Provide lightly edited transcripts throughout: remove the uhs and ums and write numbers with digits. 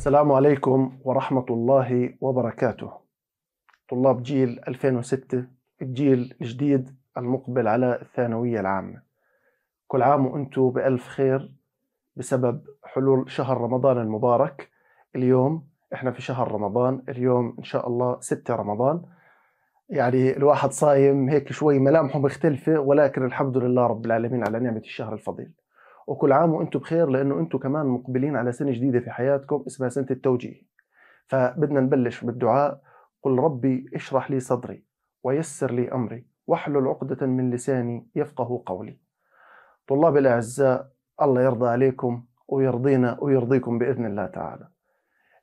السلام عليكم ورحمة الله وبركاته. طلاب جيل 2006، الجيل الجديد المقبل على الثانوية العامة، كل عام وأنتم بألف خير. بسبب حلول شهر رمضان المبارك، اليوم احنا في شهر رمضان، اليوم إن شاء الله 6 رمضان، يعني الواحد صايم هيك شوي ملامحه مختلفة، ولكن الحمد لله رب العالمين على نعمة الشهر الفضيل. وكل عام وانتم بخير، لانه انتم كمان مقبلين على سنه جديده في حياتكم اسمها سنه التوجيه. فبدنا نبلش بالدعاء: قل ربي اشرح لي صدري ويسر لي امري واحلل عقده من لساني يفقه قولي. طلاب الاعزاء، الله يرضى عليكم ويرضينا ويرضيكم باذن الله تعالى.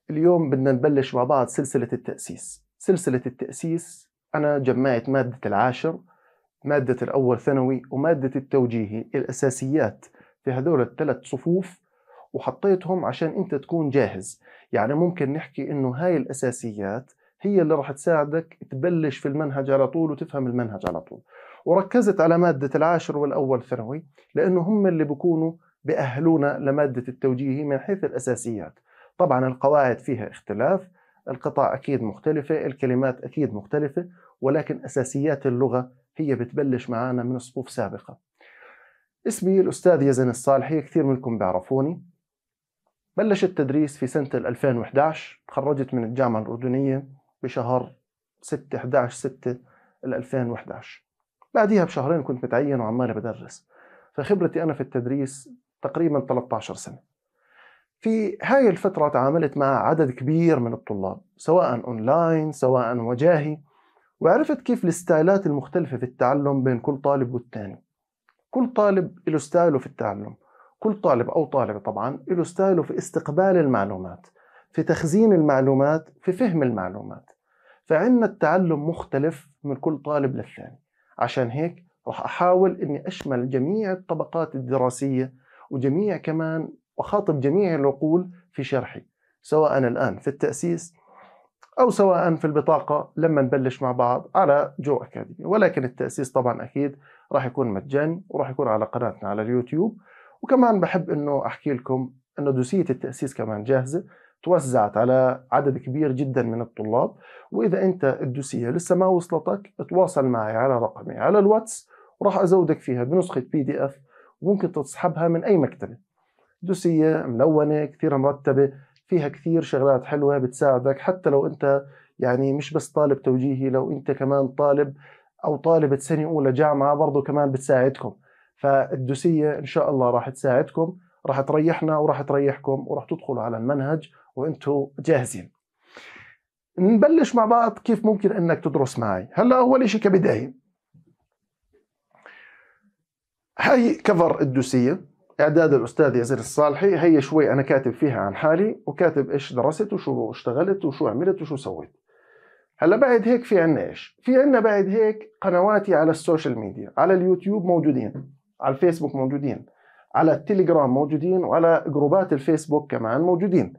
اليوم بدنا نبلش مع بعض سلسله التاسيس. سلسله التاسيس انا جمعت ماده العاشر، ماده الاول ثانوي، وماده التوجيهي، الاساسيات في هذول ال3 صفوف، وحطيتهم عشان انت تكون جاهز. يعني ممكن نحكي انه هاي الاساسيات هي اللي راح تساعدك تبلش في المنهج على طول وتفهم المنهج على طول. وركزت على مادة العاشر والاول ثانوي لانه هم اللي بكونوا بأهلونا لمادة التوجيهي من حيث الاساسيات. طبعا القواعد فيها اختلاف، القطع اكيد مختلفة، الكلمات اكيد مختلفة، ولكن اساسيات اللغة هي بتبلش معانا من صفوف سابقة. اسمي الأستاذ يزن الصالحي، كثير منكم بيعرفوني. بلش التدريس في سنة 2011، تخرجت من الجامعة الأردنية بشهر 11/6/2011. بعديها بشهرين كنت متعين وعمالي بدرس، فخبرتي أنا في التدريس تقريبا 13 سنة. في هاي الفترة تعاملت مع عدد كبير من الطلاب، سواء أونلاين سواء وجاهي، وعرفت كيف الستايلات المختلفة في التعلم بين كل طالب والتاني. كل طالب له ستايله في التعلم، كل طالب أو طالبة طبعا له ستايله في استقبال المعلومات، في تخزين المعلومات، في فهم المعلومات. فعندنا التعلم مختلف من كل طالب للثاني، عشان هيك راح أحاول إني أشمل جميع الطبقات الدراسية وجميع كمان وأخاطب جميع العقول في شرحي، سواء الآن في التأسيس أو سواء في البطاقة لما نبلش مع بعض على جو أكاديمي. ولكن التأسيس طبعا أكيد راح يكون مجاني وراح يكون على قناتنا على اليوتيوب. وكمان بحب إنه أحكي لكم إنه دوسية التأسيس كمان جاهزة، توزعت على عدد كبير جدا من الطلاب. وإذا أنت الدوسية لسه ما وصلتك، تواصل معي على رقمي على الواتس، وراح أزودك فيها بنسخة PDF، وممكن تسحبها من أي مكتبة. دوسية ملونة كثير مرتبة، فيها كثير شغلات حلوة بتساعدك، حتى لو أنت يعني مش بس طالب توجيهي، لو أنت كمان طالب أو طالبة سنة أولى جامعة برضو كمان بتساعدكم. فالدوسية إن شاء الله راح تساعدكم، راح تريحنا وراح تريحكم، وراح تدخلوا على المنهج وإنتوا جاهزين. نبلش مع بعض كيف ممكن إنك تدرس معي. هلا أول إشي كبداية، هاي كفر الدوسية، إعداد الأستاذ يزن الصالحي. هي شوي أنا كاتب فيها عن حالي، وكاتب إيش درست وشو اشتغلت وشو عملت وشو سويت. هلا بعد هيك في عنا ايش؟ في عنا بعد هيك قنواتي على السوشيال ميديا، على اليوتيوب موجودين، على الفيسبوك موجودين، على التليجرام موجودين، وعلى جروبات الفيسبوك كمان موجودين.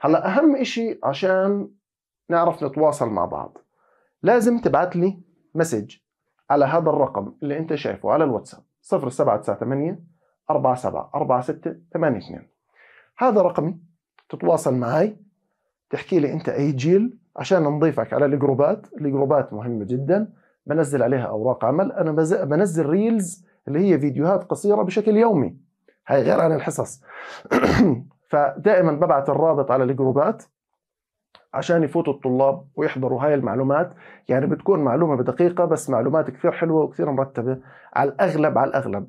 هلا أهم إشي عشان نعرف نتواصل مع بعض، لازم تبعت لي مسج على هذا الرقم اللي أنت شايفه على الواتساب 0798474682. هذا رقمي، تتواصل معي، تحكي لي أنت أي جيل عشان نضيفك على الجروبات. الجروبات مهمة جدا، بنزل عليها أوراق عمل، أنا بنزل ريلز اللي هي فيديوهات قصيرة بشكل يومي، هاي غير عن الحصص. فدائما ببعت الرابط على الجروبات عشان يفوتوا الطلاب ويحضروا هاي المعلومات. يعني بتكون معلومة بدقيقة، بس معلومات كثير حلوة وكثير مرتبة. على الأغلب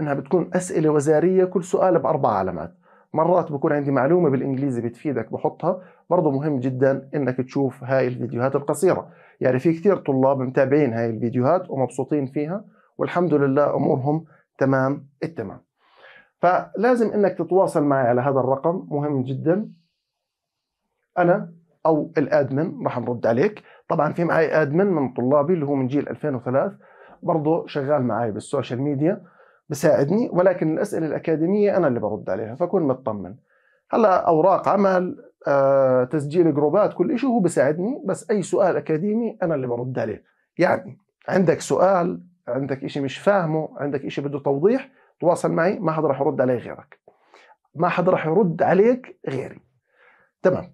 إنها بتكون أسئلة وزارية، كل سؤال ب4 علامات. مرات بكون عندي معلومة بالإنجليزي بتفيدك بحطها، برضو مهم جدا إنك تشوف هاي الفيديوهات القصيرة. يعني في كثير طلاب متابعين هاي الفيديوهات ومبسوطين فيها، والحمد لله أمورهم تمام التمام. فلازم إنك تتواصل معي على هذا الرقم، مهم جدا. أنا أو الآدمن راح نرد عليك. طبعا في معي آدمن من طلابي اللي هو من جيل 2003، برضو شغال معي بالسوشيال ميديا، بساعدني، ولكن الأسئلة الأكاديمية أنا اللي برد عليها، فكون مطمن. هلا أوراق عمل، تسجيل جروبات، كل إشي هو بساعدني، بس أي سؤال أكاديمي أنا اللي برد عليه. يعني عندك سؤال، عندك إشي مش فاهمه، عندك إشي بده توضيح، تواصل معي، ما حد راح يرد علي غيرك، ما حد راح يرد عليك غيري. تمام.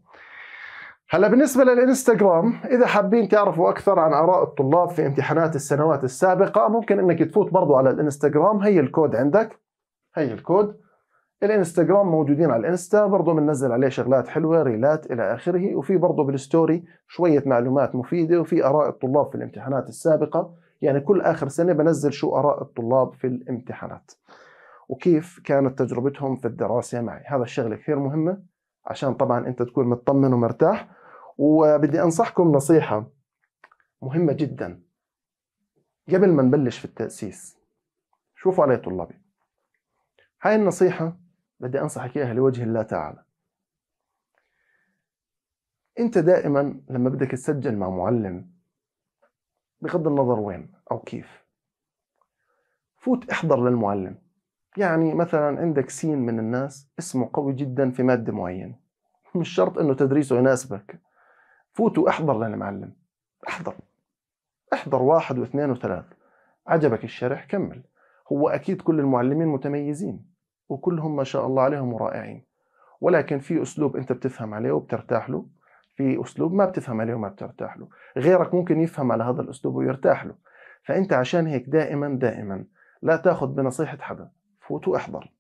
هلا بالنسبة للإنستغرام، إذا حابين تعرفوا أكثر عن آراء الطلاب في امتحانات السنوات السابقة، ممكن إنك تفوت برضو على الإنستغرام. هي الكود عندك، هي الكود. الإنستغرام موجودين على الإنستا، برضو بننزل عليه شغلات حلوة، ريلات إلى آخره، وفي برضو بالستوري شوية معلومات مفيدة، وفي آراء الطلاب في الامتحانات السابقة. يعني كل آخر سنة بنزل شو آراء الطلاب في الامتحانات وكيف كانت تجربتهم في الدراسة معي. هذا الشغل كثير مهمة عشان طبعا أنت تكون مطمن ومرتاح. وبدي أنصحكم نصيحة مهمة جدا قبل ما نبلش في التأسيس. شوفوا علي طلابي، هاي النصيحة بدي أنصحك إياها لوجه الله تعالى. أنت دائما لما بدك تسجل مع معلم، بغض النظر وين أو كيف، فوت احضر للمعلم. يعني مثلا عندك سين من الناس اسمه قوي جدا في مادة معينة، مش شرط إنه تدريسه يناسبك، فوت واحضر للمعلم. احضر واحد واثنين وثلاث، عجبك الشرح كمل. هو أكيد كل المعلمين متميزين وكلهم ما شاء الله عليهم ورائعين، ولكن في أسلوب أنت بتفهم عليه وبترتاح له، في أسلوب ما بتفهم عليه وما بترتاح له، غيرك ممكن يفهم على هذا الأسلوب ويرتاح له. فأنت عشان هيك دائما لا تأخذ بنصيحة حدا، فوت واحضر.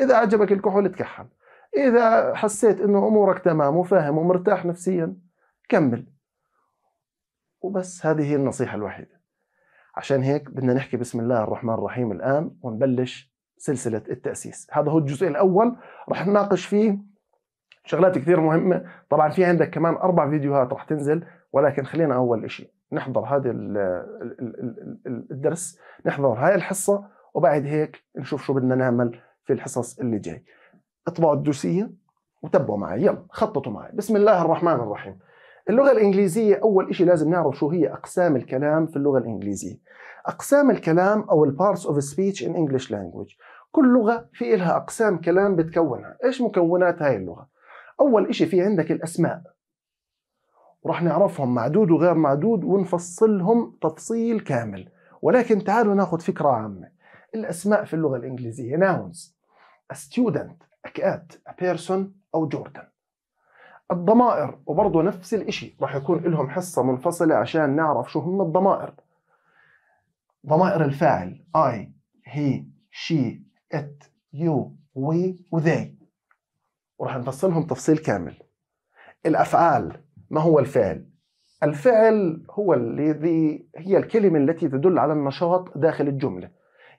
إذا عجبك الكحول تكحل، إذا حسيت إنه أمورك تمام وفاهم ومرتاح نفسيا كمل. وبس هذه هي النصيحة الوحيدة. عشان هيك بدنا نحكي بسم الله الرحمن الرحيم الآن ونبلش سلسلة التأسيس. هذا هو الجزء الأول، رح نناقش فيه شغلات كثير مهمة. طبعا في عندك كمان 4 فيديوهات رح تنزل، ولكن خلينا أول إشي نحضر هذا الدرس، نحضر هاي الحصة، وبعد هيك نشوف شو بدنا نعمل في الحصص اللي جاي. اطبعوا الدوسية وتبعوا معي، يلا خططوا معي. بسم الله الرحمن الرحيم. اللغة الإنجليزية أول إشي لازم نعرف شو هي أقسام الكلام في اللغة الإنجليزية. أقسام الكلام أو البارتس أوف سبيتش إن إنجلش لانجويج، كل لغة في إلها أقسام كلام بتكونها. إيش مكونات هاي اللغة؟ أول إشي في عندك الأسماء، ورح نعرفهم معدود وغير معدود ونفصلهم تفصيل كامل، ولكن تعالوا ناخذ فكرة عامة. الأسماء في اللغة الإنجليزية nouns: a student, a cat, a person أو Jordan. الضمائر وبرضه نفس الإشي، راح يكون لهم حصة منفصلة عشان نعرف شو هم الضمائر. ضمائر الفاعل I, he, she, it, you, we و they، وراح نفصلهم تفصيل كامل. الأفعال، ما هو الفعل؟ الفعل هو هي الكلمة التي تدل على النشاط داخل الجملة،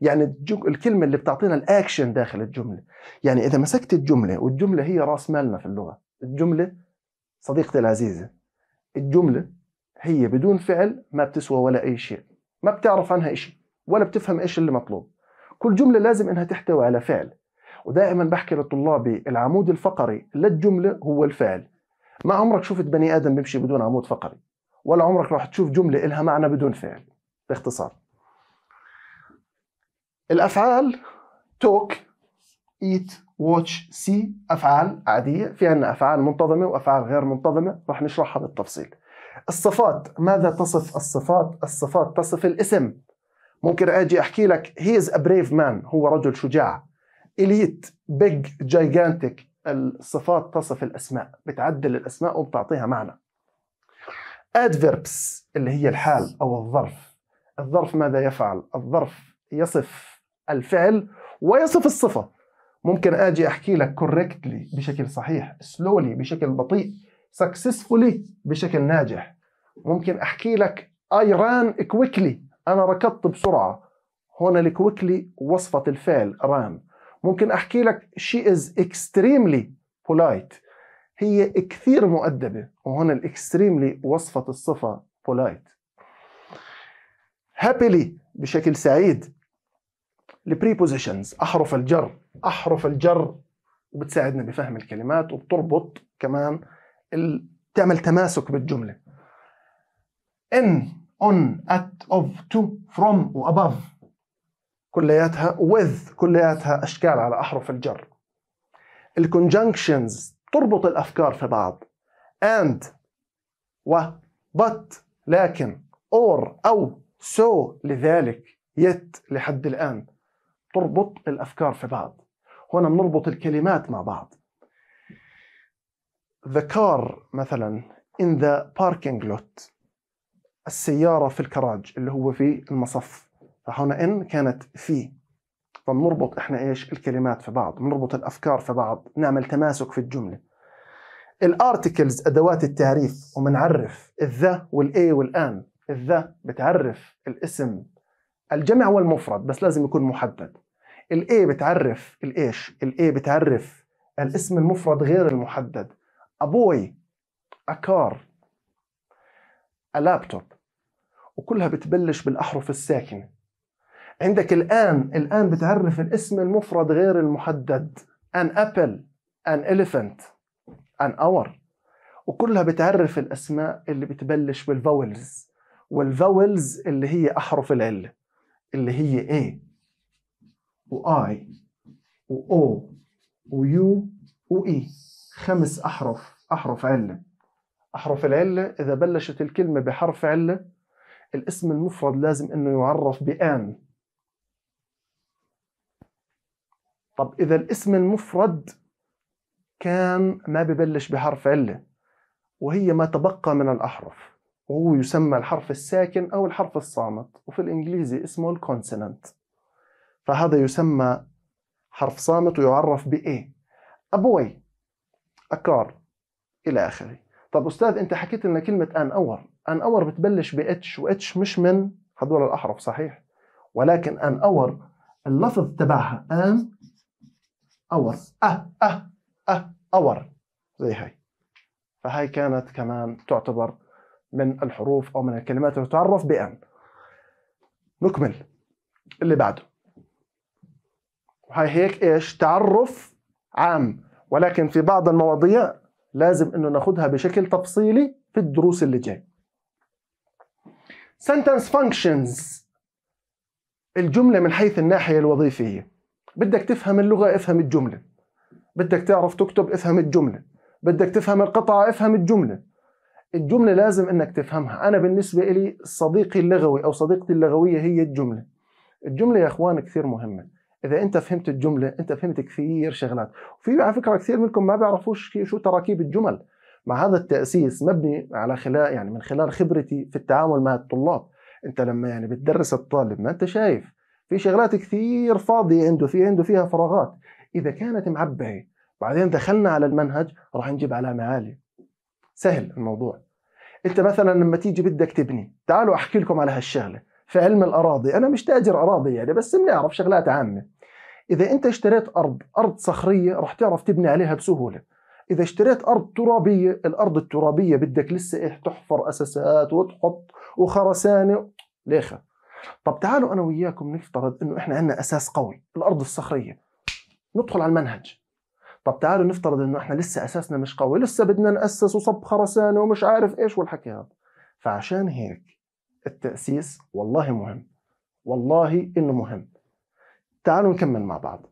يعني الكلمة اللي بتعطينا الأكشن داخل الجملة. يعني إذا مسكت الجملة، والجملة هي رأس مالنا في اللغة، الجملة صديقتي العزيزة، الجملة هي بدون فعل ما بتسوى ولا أي شيء، ما بتعرف عنها إشي ولا بتفهم إيش اللي مطلوب. كل جملة لازم إنها تحتوي على فعل، ودائما بحكي لطلابي العمود الفقري للجملة هو الفعل. ما عمرك شفت بني آدم بيمشي بدون عمود فقري، ولا عمرك راح تشوف جملة إلها معنى بدون فعل. باختصار الأفعال talk, eat, watch, see. أفعال عادية، في عندنا أفعال منتظمة وأفعال غير منتظمة، راح نشرحها بالتفصيل. الصفات، ماذا تصف الصفات؟ الصفات تصف الاسم. ممكن أجي أحكي لك he is a brave man، هو رجل شجاع. elite, big, gigantic. الصفات تصف الأسماء، بتعدل الأسماء وبتعطيها معنى. adverbs اللي هي الحال أو الظرف. الظرف ماذا يفعل؟ الظرف يصف الفعل ويصف الصفة. ممكن أجي أحكي لك correctly بشكل صحيح، slowly بشكل بطيء، successfully بشكل ناجح. ممكن أحكي لك I ran quickly، أنا ركضت بسرعة. هنا ال quickly وصفة الفعل ran. ممكن أحكي لك she is extremely polite، هي كثير مؤدبة، وهنا ال extremely وصفة الصفة polite. happily بشكل سعيد. البريبوزيشنز أحرف الجر، أحرف الجر وبتساعدنا بفهم الكلمات، وبتربط كمان تعمل تماسك بالجملة. in, on, at, of, to, from و above كلياتها with، كلياتها أشكال على أحرف الجر. الكونجنكشنز تربط الأفكار في بعض، and و but لكن or أو so لذلك yet لحد الآن، تربط الأفكار في بعض. هنا بنربط الكلمات مع بعض. the car مثلا in the parking lot، السيارة في الكراج اللي هو في المصف. فهنا in كانت في، فنربط احنا ايش؟ الكلمات في بعض، بنربط الافكار في بعض، نعمل تماسك في الجملة. الارتكلز ادوات التعريف، ومنعرف الذا والاي والان. الذا بتعرف الاسم الجمع والمفرد بس لازم يكون محدد. الاي بتعرف الايش؟ الاي بتعرف الاسم المفرد غير المحدد. ابوي، اكار، اللابتوب، وكلها بتبلش بالأحرف الساكنة. عندك الآن، الآن بتعرف الاسم المفرد غير المحدد، an apple، an elephant، an hour، وكلها بتعرف الأسماء اللي بتبلش بالفاولز، والفاولز اللي هي أحرف العلة اللي هي A و I و O و U و E. 5 أحرف، أحرف علة. أحرف العلة إذا بلشت الكلمة بحرف علة الاسم المفرد لازم إنه يعرف بآن. طب إذا الاسم المفرد كان ما ببلش بحرف علة وهي ما تبقى من الأحرف، وهو يسمى الحرف الساكن أو الحرف الصامت، وفي الإنجليزي اسمه الكونسونانت، فهذا يسمى حرف صامت ويعرف بإيه، أبوي، أكار، إلى آخره. طب أستاذ أنت حكيت لنا كلمة أن أور، أن أور بتبلش بإتش، وإتش مش من هذول الأحرف صحيح، ولكن أن أور اللفظ تبعها أن أور، أه أه أه أور زي هاي، فهاي كانت كمان تعتبر من الحروف أو من الكلمات اللي تعرف بأن. نكمل اللي بعده، وهاي هيك إيش؟ تعرف عام، ولكن في بعض المواضيع لازم انه ناخدها بشكل تفصيلي في الدروس اللي جاي. sentence functions، الجملة من حيث الناحية الوظيفية. بدك تفهم اللغة افهم الجملة، بدك تعرف تكتب افهم الجملة، بدك تفهم القطعة افهم الجملة. الجملة لازم انك تفهمها. انا بالنسبة لي صديقي اللغوي او صديقتي اللغوية هي الجملة. الجملة يا اخوان كثير مهمة، إذا أنت فهمت الجملة أنت فهمت كثير شغلات. وفي على فكرة كثير منكم ما بيعرفوش شو تراكيب الجمل. مع هذا التأسيس مبني على خلال يعني من خلال خبرتي في التعامل مع الطلاب، أنت لما يعني بتدرس الطالب ما أنت شايف في شغلات كثير فاضية عنده، في عنده فيها فراغات، إذا كانت معبية بعدين دخلنا على المنهج راح نجيب علامة عالية. سهل الموضوع. أنت مثلا لما تيجي بدك تبني، تعالوا أحكي لكم على هالشغلة في علم الأراضي. أنا مش تاجر أراضي يعني، بس بنعرف شغلات عامة. إذا أنت اشتريت أرض صخرية راح تعرف تبني عليها بسهولة. إذا اشتريت أرض ترابية، الأرض الترابية بدك لسه إيه؟ تحفر أساسات وتحط وخرسانة ليخة. طب تعالوا أنا وياكم نفترض إنه إحنا عندنا أساس قوي، الأرض الصخرية، ندخل على المنهج. طب تعالوا نفترض إنه إحنا لسه أساسنا مش قوي، لسه بدنا نأسس وصب خرسانة ومش عارف إيش والحكي هذا. فعشان هيك التأسيس والله مهم، والله إنه مهم. تعالوا نكمل مع بعض.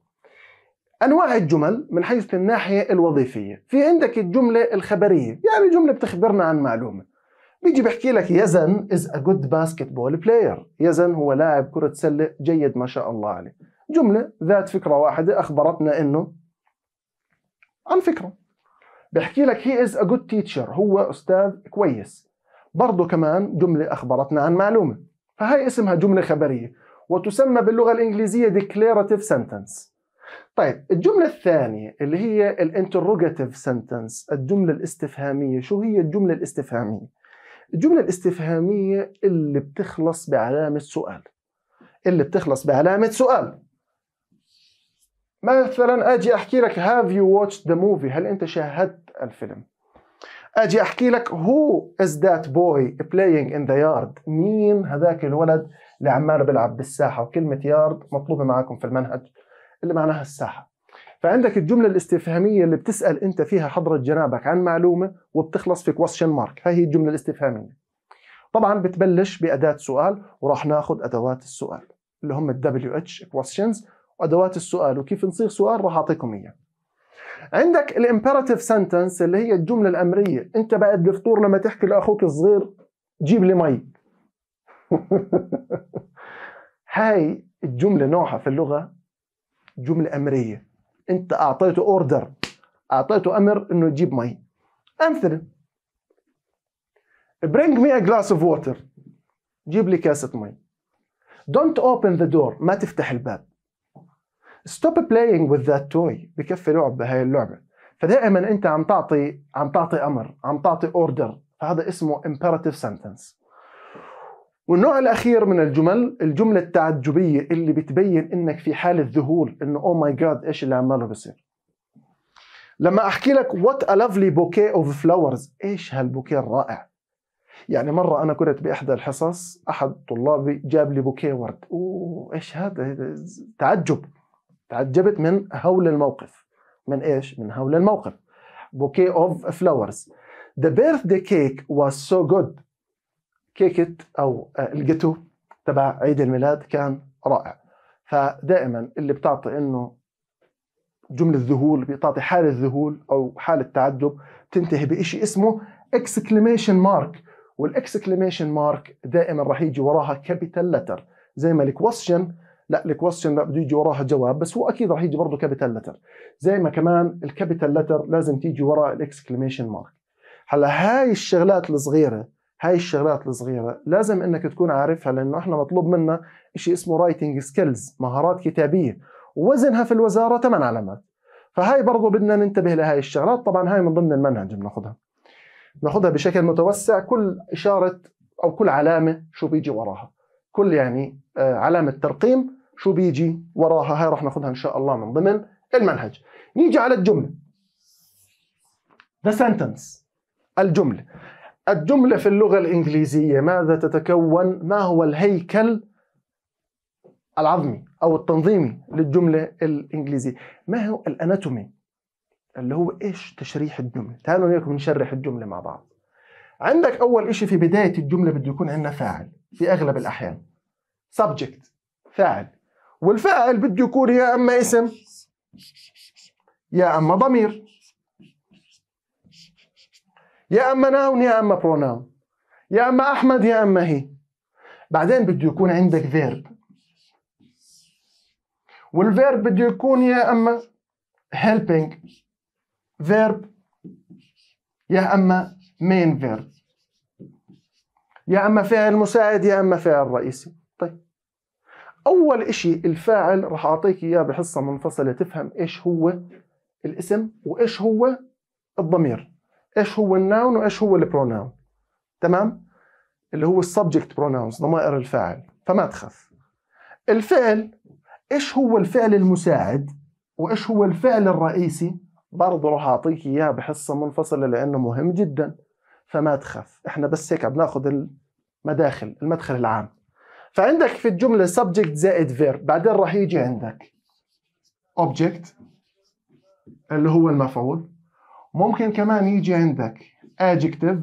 أنواع الجمل من حيث الناحية الوظيفية. في عندك الجملة الخبرية، يعني جملة بتخبرنا عن معلومة. بيجي بحكي لك يزن is a good basketball player، يزن هو لاعب كرة سلة جيد ما شاء الله عليه. جملة ذات فكرة واحدة أخبرتنا إنه عن فكرة. بحكي لك he is a good teacher، هو أستاذ كويس. برضه كمان جملة أخبرتنا عن معلومة، فهي اسمها جملة خبرية وتسمى باللغة الإنجليزية declarative sentence. طيب الجملة الثانية اللي هي الانتروجاتيف sentence، الجملة الاستفهامية. شو هي الجملة الاستفهامية؟ الجملة الاستفهامية اللي بتخلص بعلامة سؤال، اللي بتخلص بعلامة سؤال. مثلا أجي أحكي لك have you watched the movie، هل أنت شاهدت الفيلم؟ أجي أحكي لك who is that boy playing in the yard، مين هذاك الولد اللي عمال بيلعب بالساحة. وكلمة يارد مطلوبة معاكم في المنهج اللي معناها الساحة. فعندك الجملة الاستفهامية اللي بتسأل أنت فيها حضرة جنابك عن معلومة وبتخلص في question mark، هاي الجملة الاستفهامية. طبعا بتبلش بأداة سؤال، وراح ناخد أدوات السؤال اللي هم WH questions وأدوات السؤال وكيف نصيغ سؤال راح أعطيكم إياه. عندك الامبيراتيف سنتنس اللي هي الجملة الأمرية. أنت بعد الفطور لما تحكي لأخوك الصغير جيب لي مي هاي الجملة نوعها في اللغة جملة أمرية، أنت أعطيته أوردر، أعطيته أمر إنه يجيب مي. أمثلة. Bring me a glass of water. جيب لي كاسة مي. Don't open the door. ما تفتح الباب. Stop playing with that toy. بكفي لعب بهاي اللعبة. فدائما أنت عم تعطي أمر، عم تعطي أوردر، فهذا اسمه imperative sentence. والنوع الأخير من الجمل، الجملة التعجبية اللي بتبين إنك في حالة ذهول، إنه oh my god إيش اللي عماله بصير. لما أحكي لك what a lovely bouquet of flowers، إيش هالبوكيه الرائع. يعني مرة أنا كنت بإحدى الحصص، أحد طلابي جاب لي بوكيه ورد، أوه إيش هذا، تعجبت من هول الموقف. من إيش؟ من هول الموقف. Bouquet of flowers. The birthday cake was so good. كيكة أو الجاتو تبع عيد الميلاد كان رائع. فدائما اللي بتعطي إنه جملة ذهول، بتعطي حالة ذهول أو حالة تعجب، بتنتهي بإشي اسمه exclamation mark. والexclamation mark دائما راح يجي وراها capital letter، زي ما الكويستشن، لا الكويستشن لا بده يجي وراها جواب، بس هو اكيد راح يجي برضه كابيتال لتر، زي ما كمان الكابيتال لتر لازم تيجي وراء الاكسكليميشن مارك. هلا هاي الشغلات الصغيره لازم انك تكون عارفها، لانه احنا مطلوب منا شيء اسمه رايتنج سكيلز، مهارات كتابيه، ووزنها في الوزاره 8 علامات. فهاي برضه بدنا ننتبه لهاي الشغلات، طبعا هاي من ضمن المنهج بناخذها بشكل متوسع، كل اشاره او كل علامه شو بيجي وراها، كل يعني علامه ترقيم شو بيجي وراها. هاي راح ناخذها ان شاء الله من ضمن المنهج. نيجي على الجمله. The sentence. الجمله في اللغه الانجليزيه ماذا تتكون؟ ما هو الهيكل العظمي او التنظيمي للجمله الانجليزيه؟ ما هو الاناتومي؟ اللي هو ايش تشريح الجمله؟ تعالوا نيجي نشرح الجمله مع بعض. عندك اول شيء في بدايه الجمله بده يكون عندنا فاعل في اغلب الاحيان. subject فاعل، والفاعل بده يكون يا اما اسم يا اما ضمير يا اما ناون يا اما بروناون، يا اما احمد يا اما هي. بعدين بده يكون عندك فيرب، والفيرب بده يكون يا اما helping فيرب يا اما main فيرب، يا اما فعل مساعد يا اما فعل رئيسي. أول إشي الفاعل رح أعطيك إياه بحصة منفصلة تفهم إيش هو الاسم وإيش هو الضمير، إيش هو الناون وإيش هو البروناون، تمام؟ اللي هو السبجكت بروناونز، ضمائر الفاعل. فما تخاف. الفعل، إيش هو الفعل المساعد وإيش هو الفعل الرئيسي، برضه رح أعطيك إياه بحصة منفصلة لأنه مهم جدا، فما تخاف. إحنا بس هيك بناخذ المدخل العام. فعندك في الجملة subject زائد verb، بعدين راح يجي عندك object اللي هو المفعول، ممكن كمان يجي عندك adjective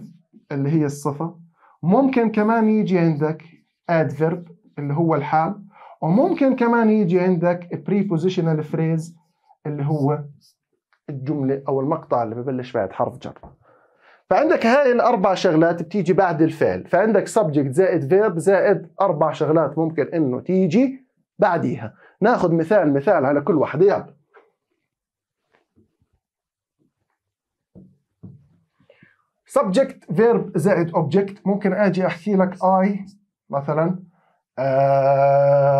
اللي هي الصفة، ممكن كمان يجي عندك adverb اللي هو الحال، وممكن كمان يجي عندك prepositional phrase اللي هو الجملة أو المقطع اللي ببلش بعد حرف جر. فعندك هاي الأربع شغلات بتيجي بعد الفعل، فعندك subject زائد verb زائد أربع شغلات ممكن إنه تيجي بعديها. ناخذ مثال على كل واحدة، يلا. subject verb زائد object، ممكن أجي أحكي لك I مثلا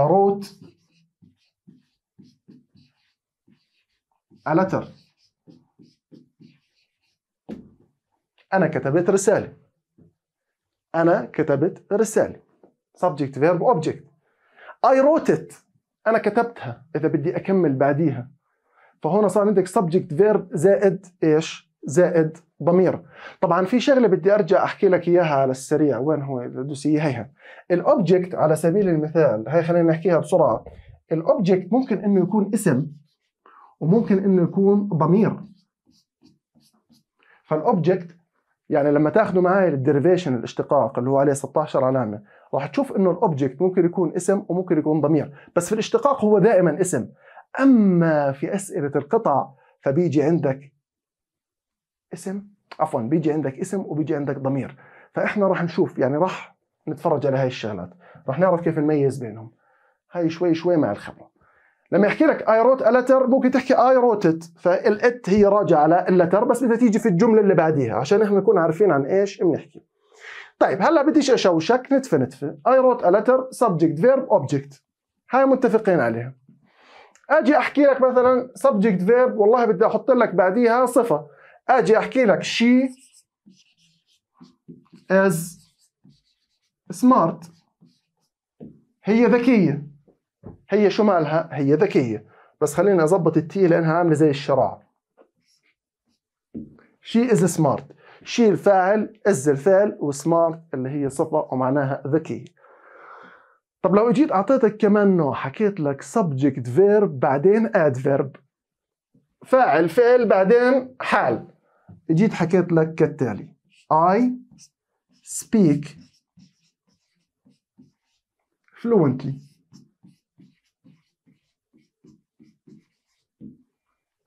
wrote a letter. أنا كتبت رسالة. subject verb object. I wrote it. أنا كتبتها. إذا بدي أكمل بعديها، فهنا صار عندك subject verb زائد إيش؟ زائد ضمير. طبعا في شغلة بدي أرجع أحكي لك إياها على السريع، وين هو دوسي هيها. الأوبجكت على سبيل المثال، هي خلينا نحكيها بسرعة. الأوبجكت ممكن إنه يكون اسم وممكن إنه يكون ضمير. فالأوبجكت يعني لما تاخذوا معي الديريفيشن الاشتقاق اللي هو عليه 16 علامه، راح تشوف انه الاوبجكت ممكن يكون اسم وممكن يكون ضمير، بس في الاشتقاق هو دائما اسم. اما في اسئله القطع فبيجي عندك اسم وبيجي عندك ضمير. فاحنا راح نشوف، يعني راح نتفرج على هاي الشغلات، راح نعرف كيف نميز بينهم. هاي شوي شوي مع الخبره. لما يحكي لك I wrote a letter ممكن تحكي I wrote it، فالات هي راجعه على اللتر بس بدها تيجي في الجمله اللي بعديها عشان احنا نكون عارفين عن ايش بنحكي. طيب هلا بديش اشوشك نتفه نتفه. I wrote a letter subject verb object، هاي متفقين عليها. اجي احكي لك مثلا subject verb، والله بدي احط لك بعديها صفه، اجي احكي لك she is smart، هي ذكيه. هي شو مالها؟ هي ذكيه، بس خليني اظبط التي لانها عامله زي الشراع. she is smart، she الفاعل، is الفعل، وسمارت اللي هي صفه ومعناها ذكيه. طب لو اجيت اعطيتك كمان نوع، حكيت لك subject verb بعدين adverb، فاعل فعل بعدين حال، اجيت حكيت لك كالتالي I speak fluently،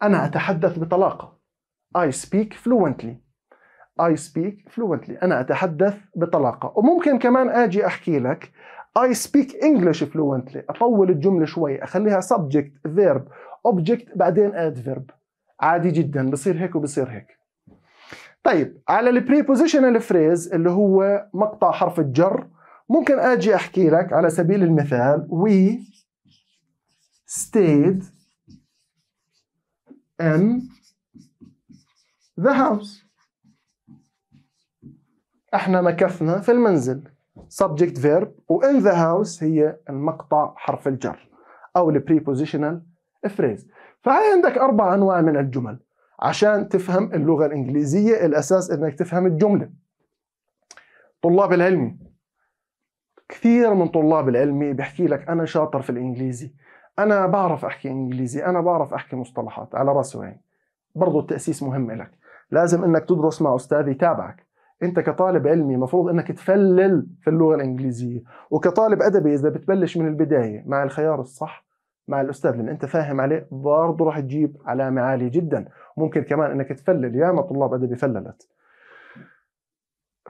أنا أتحدث بطلاقة. I speak fluently، I speak fluently، أنا أتحدث بطلاقة. وممكن كمان أجي أحكي لك I speak English fluently، أطول الجملة شوي، أخليها subject verb object بعدين adverb، عادي جدا، بصير هيك وبصير هيك. طيب على البريبوزيشنال فريز اللي هو مقطع حرف الجر، ممكن أجي أحكي لك على سبيل المثال we stayed in the house، احنا مكثنا في المنزل، subject verb، وin the house هي المقطع حرف الجر او البريبوزيشنال فريز. فهي عندك 4 انواع من الجمل عشان تفهم اللغة الانجليزية، الاساس انك تفهم الجملة. طلاب العلمي، كثير من طلاب العلمي بحكي لك انا شاطر في الانجليزي، أنا بعرف أحكي إنجليزي، أنا بعرف أحكي مصطلحات، على راسي وعيني. برضو التأسيس مهم لك، لازم إنك تدرس مع أستاذ يتابعك. أنت كطالب علمي مفروض إنك تفلل في اللغة الإنجليزية، وكطالب أدبي إذا بتبلش من البداية مع الخيار الصح مع الأستاذ اللي أنت فاهم عليه، برضو راح تجيب علامة عالية جدا. ممكن كمان إنك تفلل، ياما طلاب أدبي فللت.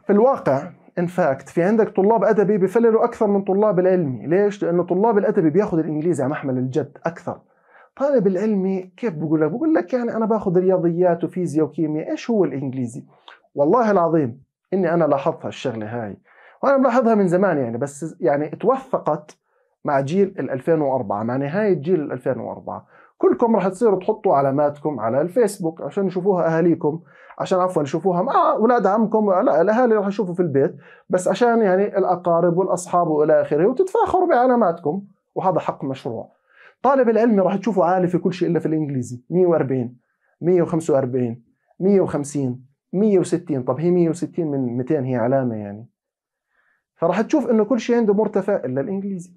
في الواقع In fact في عندك طلاب أدبي بيفللوا أكثر من طلاب العلمي. ليش؟ لأنه طلاب الأدبي بياخذ الإنجليزي على محمل الجد أكثر. طالب العلمي كيف بقول لك؟ بقول لك يعني أنا باخذ رياضيات وفيزياء وكيمياء، إيش هو الإنجليزي؟ والله العظيم إني أنا لاحظت هالشغلة هاي، وأنا ملاحظها من زمان يعني، بس يعني توثقت مع جيل ال 2004، مع نهاية جيل ال 2004. كلكم راح تصيروا تحطوا علاماتكم على الفيسبوك عشان يشوفوها أهاليكم، عشان عفوا يشوفوها مع أولاد عمكم، لا الأهالي راح يشوفوا في البيت، بس عشان يعني الأقارب والأصحاب وإلى آخره، وتتفاخروا بعلاماتكم، وهذا حق مشروع. طالب العلمي راح تشوفه عالي في كل شيء إلا في الإنجليزي، 140 145 150 160، طب هي 160 من 200 هي علامة يعني. فراح تشوف إنه كل شيء عنده مرتفع إلا الإنجليزي،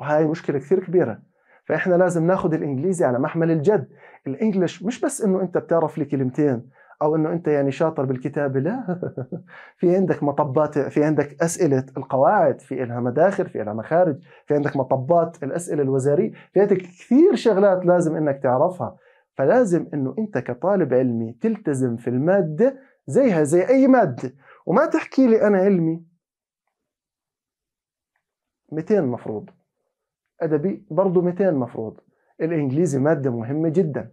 وهاي مشكلة كثير كبيرة. فإحنا لازم ناخذ الإنجليزي على محمل الجد. الإنجليش مش بس إنه أنت بتعرف لي كلمتين أو إنه أنت يعني شاطر بالكتابة، لا في عندك مطبات، في عندك أسئلة القواعد، في إلها مداخل، في إلها مخارج، في عندك مطبات الأسئلة الوزارية، في عندك كثير شغلات لازم إنك تعرفها. فلازم إنه أنت كطالب علمي تلتزم في المادة زيها زي أي مادة، وما تحكي لي أنا علمي 200 مفروض، أدبي برضه 200 مفروض. الإنجليزي مادة مهمة جدا،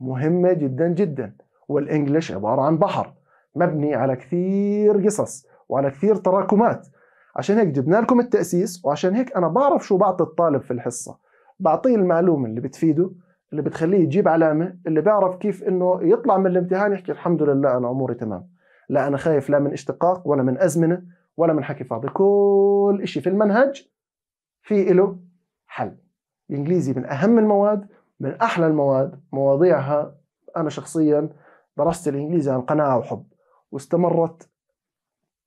مهمة جدا جدا، والإنجليش عبارة عن بحر مبني على كثير قصص وعلى كثير تراكمات. عشان هيك جبنا لكم التأسيس، وعشان هيك أنا بعرف شو بعطي الطالب في الحصة، بعطيه المعلومة اللي بتفيده، اللي بتخليه يجيب علامة، اللي بعرف كيف إنه يطلع من الامتحان يحكي الحمد لله أنا أموري تمام، لا أنا خايف لا من اشتقاق ولا من أزمنة ولا من حكي فاضي. كل إشي في المنهج في إله حل. الإنجليزي من أهم المواد، من أحلى المواد، مواضيعها أنا شخصياً درست الإنجليزي عن قناعة وحب، واستمرت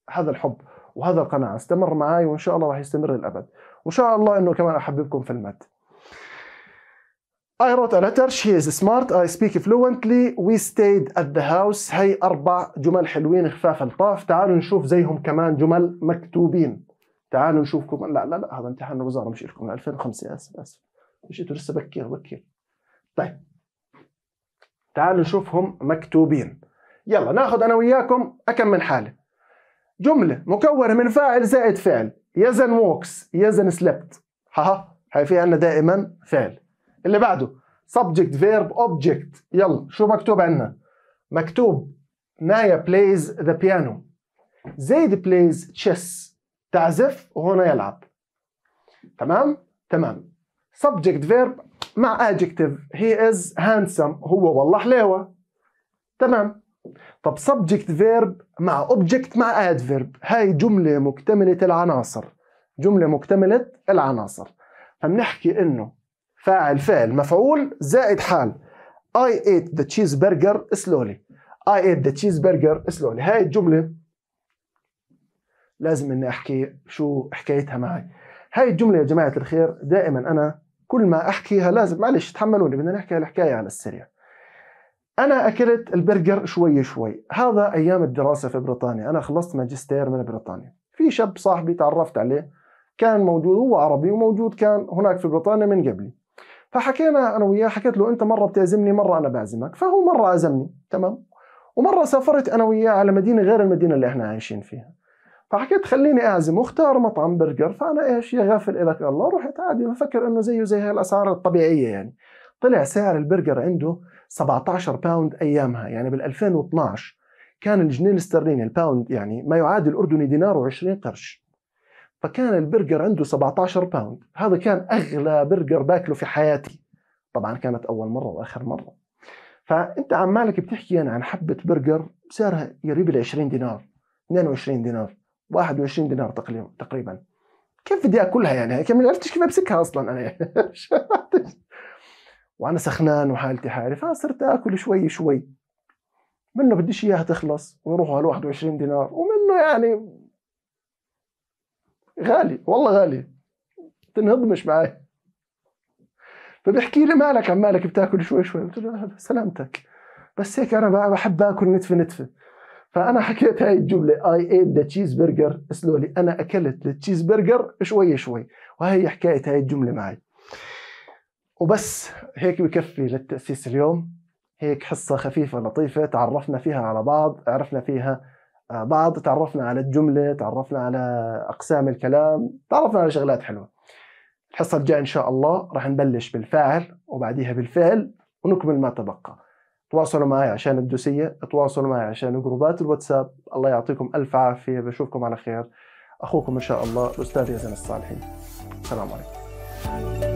هذا الحب وهذا القناعة، استمر معي وإن شاء الله راح يستمر للأبد، وإن شاء الله إنه كمان أحببكم في المادة. I wrote a letter, she is smart, I speak fluently, we stayed at the house. هي 4 جمل حلوين خفاف الطاف. تعالوا نشوف زيهم كمان جمل مكتوبين، تعالوا نشوفكم. لا لا لا هذا امتحان الوزارة مش لكم، 2005 اسف، مش انتوا لسه بكير. طيب تعالوا نشوفهم مكتوبين، يلا ناخذ انا وياكم اكم من حالة. جملة مكونة من فاعل زائد فعل، يزن ووكس، يزن سلبت، هاي في عندنا دائما فعل. اللي بعده subject verb object. يلا شو مكتوب عندنا؟ مكتوب نايا plays the piano، زيد plays chess، تعزف وهنا يلعب. تمام تمام. subject verb مع adjective he is handsome، هو والله حليوة. تمام. طب subject verb مع object مع adverb، هاي جملة مكتملة العناصر، جملة مكتملة العناصر. فبنحكي انه فاعل فعل مفعول زائد حال. I ate the cheeseburger slowly، I ate the cheeseburger slowly. هاي الجملة لازم اني احكي شو حكايتها معي. هاي الجملة يا جماعة الخير دائما انا كل ما احكيها لازم، معلش تحملوني بدنا نحكي الحكاية على السريع. أنا أكلت البرجر شوي شوي، هذا أيام الدراسة في بريطانيا، أنا خلصت ماجستير من بريطانيا، في شاب صاحبي تعرفت عليه كان موجود، هو عربي وموجود كان هناك في بريطانيا من قبلي، فحكينا أنا وياه، حكيت له أنت مرة بتعزمني مرة أنا بعزمك، فهو مرة عزمني، تمام، ومرة سافرت أنا وياه على مدينة غير المدينة اللي إحنا عايشين فيها، فحكيت خليني أعزم واختار مطعم برجر، فأنا إيش يا غافل إلك الله، رحت عادي بفكر إنه زيه زي هالأسعار الطبيعية يعني، طلع سعر البرجر عنده 17 باوند ايامها، يعني بال 2012 كان الجنيه الاسترليني الباوند يعني ما يعادل اردني دينار و20 قرش. فكان البرجر عنده 17 باوند، هذا كان اغلى برجر باكله في حياتي. طبعا كانت اول مره واخر مره. فانت عمالك بتحكي انا عن حبه برجر سعرها قريب ال 20 دينار، 22 دينار، 21 دينار تقريبا. كيف بدي اكلها يعني؟ ما عرفتش كيف امسكها اصلا انا يعني. وانا سخنان وحالتي حالي، فصرت اكل شوي شوي منه، بديش اياها تخلص ويروحوا على 21 دينار، ومنه يعني غالي والله غالي، تنهضمش معي. فبيحكي لي مالك عمالك بتاكل شوي شوي؟ قلت له سلامتك، بس هيك انا بحب اكل نتفه نتفه. فانا حكيت هاي الجمله I ate the cheeseburger slowly، انا اكلت التشيز برجر شوي شوي، وهي حكايه هاي الجمله معي. وبس هيك بكفي للتأسيس اليوم، هيك حصة خفيفة لطيفة تعرفنا فيها على بعض، عرفنا فيها بعض، تعرفنا على الجملة، تعرفنا على أقسام الكلام، تعرفنا على شغلات حلوة. الحصة الجاية إن شاء الله رح نبلش بالفاعل وبعديها بالفعل ونكمل ما تبقى. تواصلوا معي عشان الدوسية، تواصلوا معي عشان جروبات الواتساب. الله يعطيكم ألف عافية، بشوفكم على خير. أخوكم إن شاء الله الأستاذ يزن الصالحي. السلام عليكم.